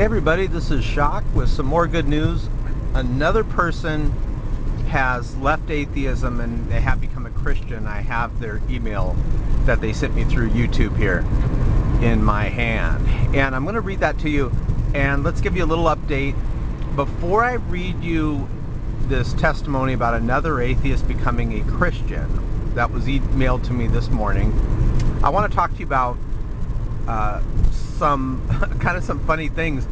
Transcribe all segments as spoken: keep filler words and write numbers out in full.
Hey everybody, this is Shock with some more good news. Another person has left atheism and they have become a Christian. I have their email that they sent me through YouTube here in my hand. And I'm going to read that to you and let's give you a little update. Before I read you this testimony about another atheist becoming a Christian that was emailed to me this morning, I want to talk to you about uh, some kind of some funny things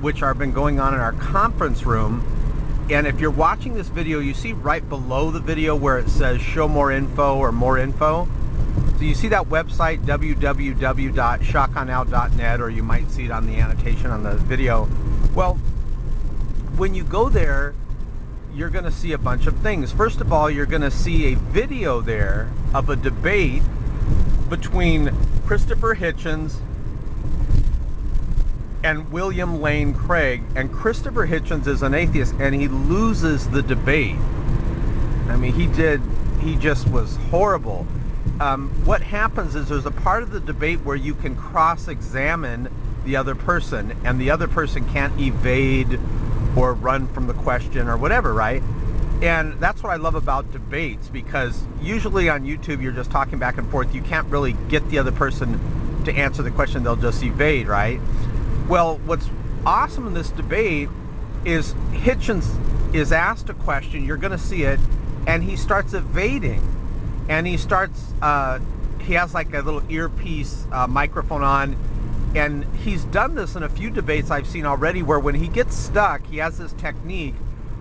which have been going on in our conference room. And if you're watching this video, you see right below the video where it says show more info or more info. So you see that website w w w dot shock on now dot net, or you might see it on the annotation on the video. Well, when you go there, you're going to see a bunch of things. First of all, you're going to see a video there of a debate between Christopher Hitchens and William Lane Craig, and Christopher Hitchens is an atheist and he loses the debate. I mean, he did, he just was horrible. Um, what happens is there's a part of the debate where you can cross-examine the other person and the other person can't evade or run from the question or whatever, right? And that's what I love about debates, because usually on YouTube you're just talking back and forth. You can't really get the other person to answer the question, they'll just evade, right? Well, what's awesome in this debate is Hitchens is asked a question, you're going to see it, and he starts evading. And he starts, uh, he has like a little earpiece uh, microphone on, and he's done this in a few debates I've seen already where when he gets stuck, he has this technique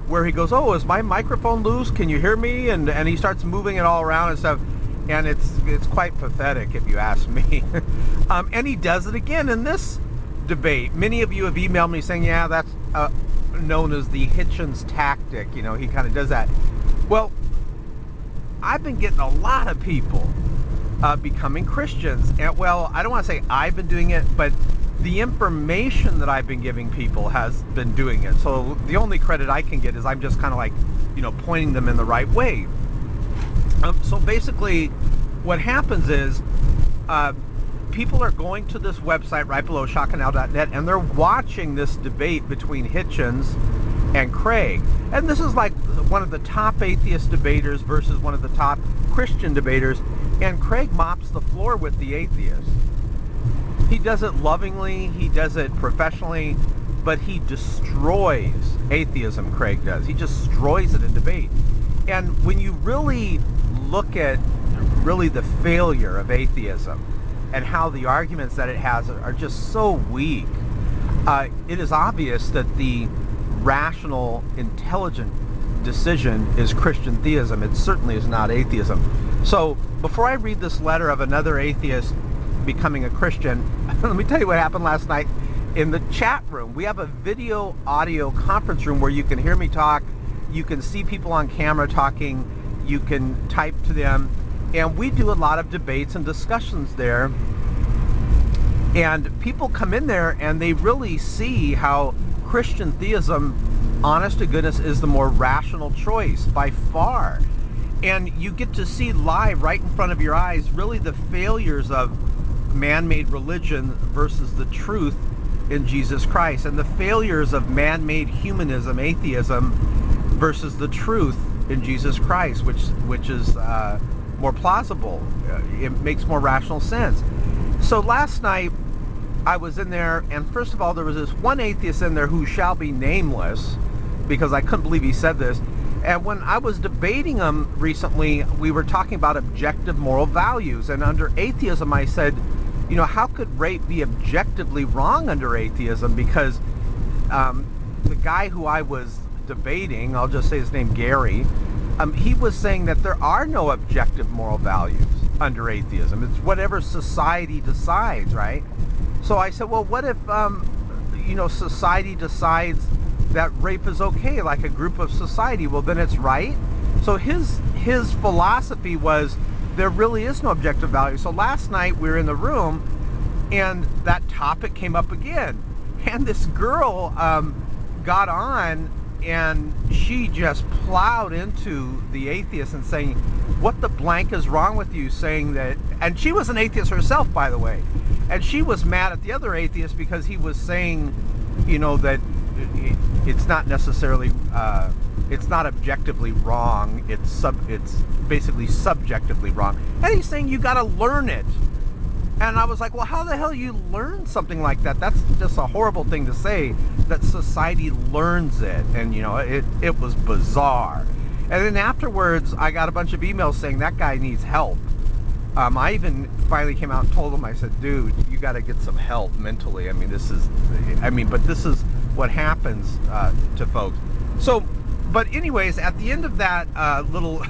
where he goes, oh, is my microphone loose? Can you hear me? And, and he starts moving it all around and stuff. And it's, it's quite pathetic if you ask me. um, and he does it again in this debate. Many of you have emailed me saying, yeah, that's uh, known as the Hitchens tactic. You know, he kind of does that. Well, I've been getting a lot of people uh, becoming Christians. And, well, I don't want to say I've been doing it, but the information that I've been giving people has been doing it. So the only credit I can get is I'm just kind of like, you know, pointing them in the right way. Um, so basically what happens is, uh, people are going to this website right below, shock and now dot net, and they're watching this debate between Hitchens and Craig. And this is like one of the top atheist debaters versus one of the top Christian debaters, and Craig mops the floor with the atheist. He does it lovingly, he does it professionally, but he destroys atheism, Craig does. He just destroys it in debate. And when you really look at really the failure of atheism, and how the arguments that it has are just so weak, uh, it is obvious that the rational, intelligent decision is Christian theism. It certainly is not atheism. So before I read this letter of another atheist becoming a Christian, let me tell you what happened last night in the chat room. We have a video audio conference room where you can hear me talk, you can see people on camera talking, you can type to them. And we do a lot of debates and discussions there, and people come in there and they really see how Christian theism, honest to goodness, is the more rational choice by far. And you get to see live right in front of your eyes really the failures of man-made religion versus the truth in Jesus Christ, and the failures of man-made humanism, atheism, versus the truth in Jesus Christ, which which is uh, more plausible. It makes more rational sense. So last night I was in there, and first of all there was this one atheist in there who shall be nameless, because I couldn't believe he said this. And when I was debating him recently, we were talking about objective moral values, and under atheism I said, you know, how could rape be objectively wrong under atheism? Because um, the guy who I was debating, I'll just say his name, Gary, Um, he was saying that there are no objective moral values under atheism. It's whatever society decides, right? So I said, well, what if, um, you know, society decides that rape is okay, like a group of society? Well, then it's right. So his, his philosophy was there really is no objective value. So last night we were in the room and that topic came up again. And this girl um, got on, and she just plowed into the atheist and saying, what the blank is wrong with you, saying that, and she was an atheist herself, by the way, and she was mad at the other atheist because he was saying you know, that it, it's not necessarily, uh, it's not objectively wrong. It's sub, it's basically subjectively wrong. And he's saying you got to learn it. And I was like, well, how the hell you learn something like that? That's just a horrible thing to say, that society learns it. And, you know, it, it was bizarre. And then afterwards, I got a bunch of emails saying that guy needs help. Um, I even finally came out and told him, I said, dude, you got to get some help mentally. I mean, this is, I mean, but this is what happens uh, to folks. So, but anyways, at the end of that uh, little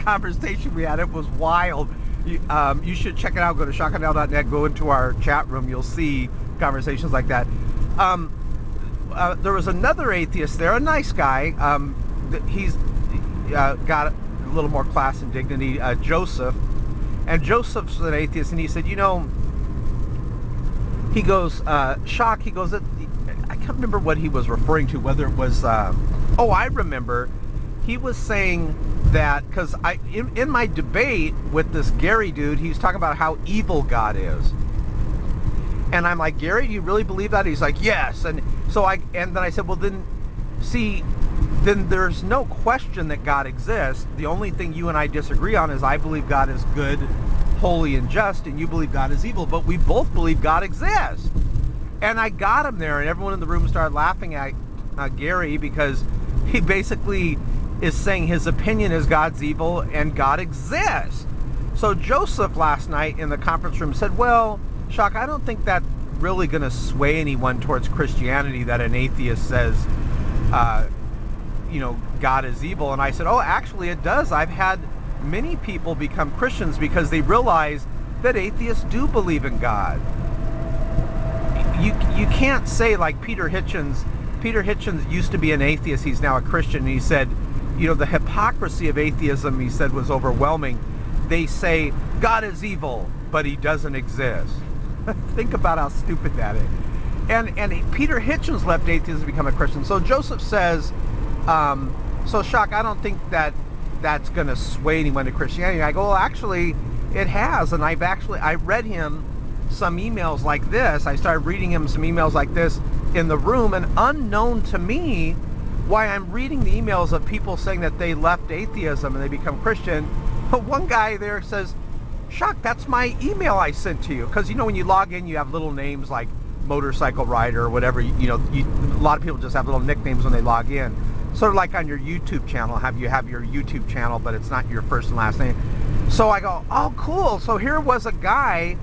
conversation we had, it was wild. You, um, you should check it out. Go to shock a now dot net. Go into our chat room. You'll see conversations like that. Um, uh, there was another atheist there, a nice guy. Um, he's uh, got a little more class and dignity, uh, Joseph. And Joseph's an atheist, and he said, you know, he goes, uh, shock, he goes, I can't remember what he was referring to, whether it was, uh, oh, I remember, he was saying that, because I, in, in my debate with this Gary dude, he's talking about how evil God is. And I'm like, Gary, do you really believe that? He's like, yes. And so I, and then I said, well, then, see, then there's no question that God exists. The only thing you and I disagree on is I believe God is good, holy, and just, and you believe God is evil, but we both believe God exists. And I got him there, and everyone in the room started laughing at uh, Gary, because he basically is saying his opinion is God's evil and God exists. So Joseph last night in the conference room said, well, Shock, I don't think that's really going to sway anyone towards Christianity that an atheist says, uh, you know, God is evil. And I said, oh, actually it does. I've had many people become Christians because they realize that atheists do believe in God. You, you can't say, like Peter Hitchens, Peter Hitchens used to be an atheist, he's now a Christian, and he said, you know, the hypocrisy of atheism, he said, was overwhelming. They say, God is evil, but he doesn't exist. Think about how stupid that is. And, and Peter Hitchens left atheism to become a Christian. So Joseph says, Um, so Shock, I don't think that that's going to sway anyone to Christianity. I go, well, actually it has. And I've actually, I read him some emails like this. I started reading him some emails like this in the room, and unknown to me, why I'm reading the emails of people saying that they left atheism and they become Christian. But one guy there says, Shock, that's my email I sent to you. Cause you know, when you log in, you have little names like motorcycle rider or whatever, you, you know, you, a lot of people just have little nicknames when they log in. Sort of like on your YouTube channel, have you have your YouTube channel, but it's not your first and last name. So I go, oh, cool. So here was a guy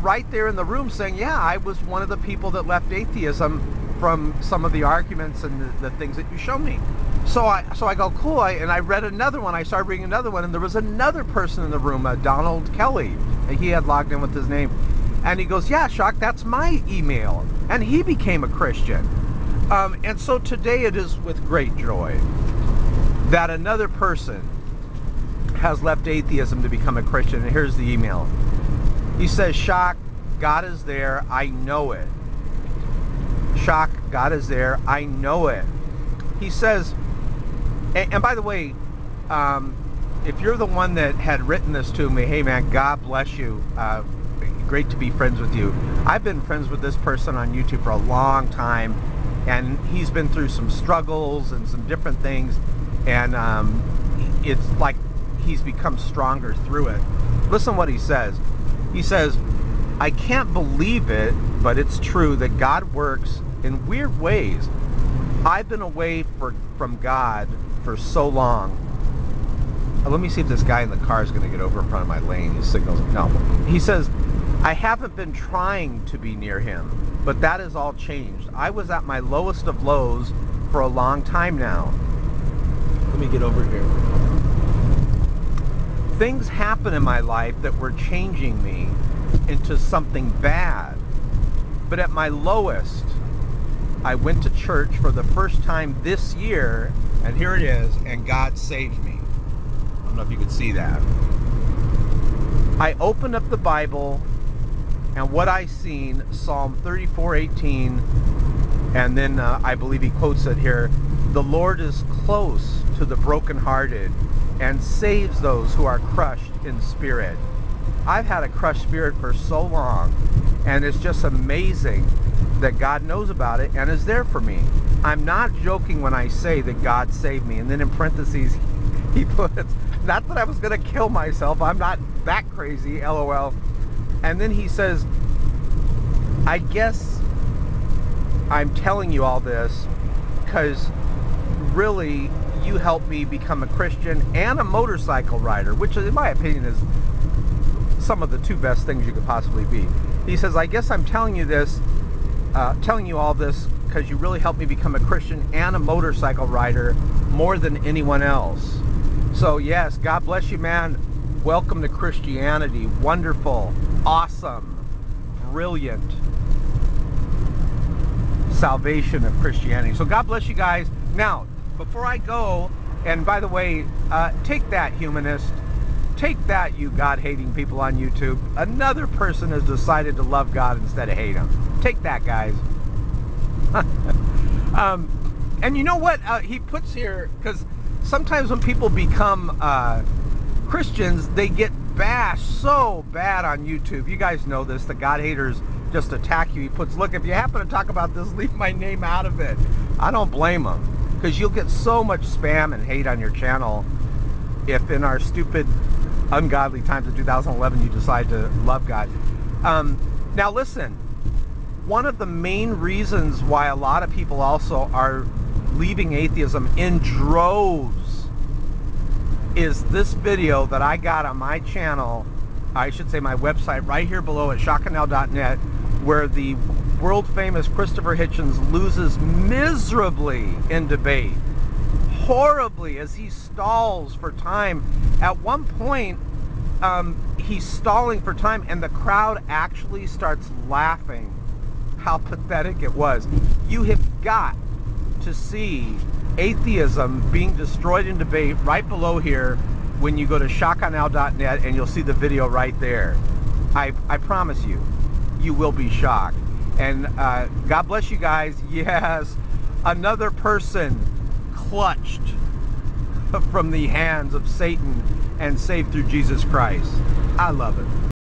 right there in the room saying, yeah, I was one of the people that left atheism from some of the arguments and the, the things that you showed me. So I, so I go, cool. I, and I read another one. I started reading another one, and there was another person in the room, uh, Donald Kelly. He had logged in with his name. And he goes, yeah, Shock, that's my email. And he became a Christian. Um, and so today it is with great joy that another person has left atheism to become a Christian. And here's the email. He says, Shock, God is there. I know it. Shock, God is there. I know it. He says, and, and by the way, um, if you're the one that had written this to me, hey man, God bless you. Uh, great to be friends with you. I've been friends with this person on YouTube for a long time. And he's been through some struggles and some different things, and um, it's like he's become stronger through it. Listen what he says. He says, I can't believe it, but it's true that God works in weird ways. I've been away for, from God for so long. Now, let me see if this guy in the car is going to get over in front of my lane. His signal's no. He says, I haven't been trying to be near him, but that has all changed. I was at my lowest of lows for a long time now. Let me get over here. Things happen in my life that were changing me into something bad. But at my lowest, I went to church for the first time this year, and here it is, and God saved me. I don't know if you could see that. I opened up the Bible, and what I seen, Psalm thirty-four, eighteen, and then uh, I believe he quotes it here, the Lord is close to the brokenhearted and saves those who are crushed in spirit. I've had a crushed spirit for so long, and it's just amazing that God knows about it and is there for me. I'm not joking when I say that God saved me. And then in parentheses, he puts, not that I was going to kill myself. I'm not that crazy, LOL. And then he says, I guess I'm telling you all this because really you helped me become a Christian and a motorcycle rider, which in my opinion is some of the two best things you could possibly be. He says, I guess I'm telling you this, uh, telling you all this because you really helped me become a Christian and a motorcycle rider more than anyone else. So yes, God bless you, man. Welcome to Christianity. Wonderful, awesome, brilliant salvation of Christianity. So God bless you guys. Now, before I go, and by the way, uh, take that, humanist. Take that, you God-hating people on YouTube. Another person has decided to love God instead of hate him. Take that, guys. um, and you know what uh, he puts here? Because sometimes when people become uh, Christians, they get bashed so bad on YouTube. You guys know this. The God-haters just attack you. He puts, look, if you happen to talk about this, leave my name out of it. I don't blame them. Because you'll get so much spam and hate on your channel if in our stupid ungodly times of two thousand eleven you decide to love God. Um, now listen, one of the main reasons why a lot of people also are leaving atheism in droves is this video that I got on my channel, I should say my website, right here below at shock a now dot net, where the world famous Christopher Hitchens loses miserably in debate. Horribly, as he stalls for time. At one point, um, he's stalling for time and the crowd actually starts laughing. How pathetic it was. You have got to see atheism being destroyed in debate right below here when you go to shock a now dot net, and you'll see the video right there. I, I promise you, you will be shocked. And uh, God bless you guys. Yes, another person clutched from the hands of Satan and saved through Jesus Christ. I love it.